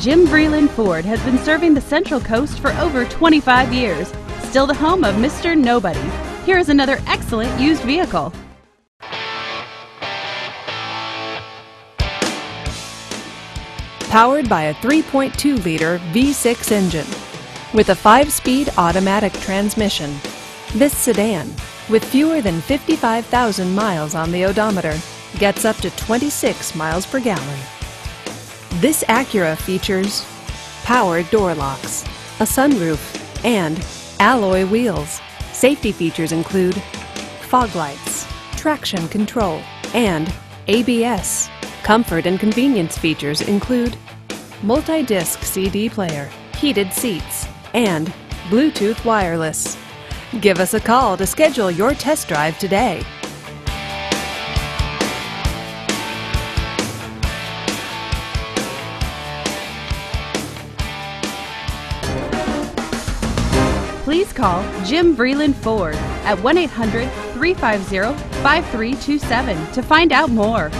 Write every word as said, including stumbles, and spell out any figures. Jim Vreeland Ford has been serving the Central Coast for over twenty-five years, still the home of Mister Nobody. Here is another excellent used vehicle. Powered by a three point two liter V six engine with a five-speed automatic transmission, this sedan, with fewer than fifty-five thousand miles on the odometer, gets up to twenty-six miles per gallon. This Acura features power door locks, a sunroof, and alloy wheels. Safety features include fog lights, traction control, and A B S. Comfort and convenience features include multi-disc C D player, heated seats, and Bluetooth wireless. Give us a call to schedule your test drive today. Please call Jim Vreeland Ford at one eight hundred, three five zero, five three two seven to find out more.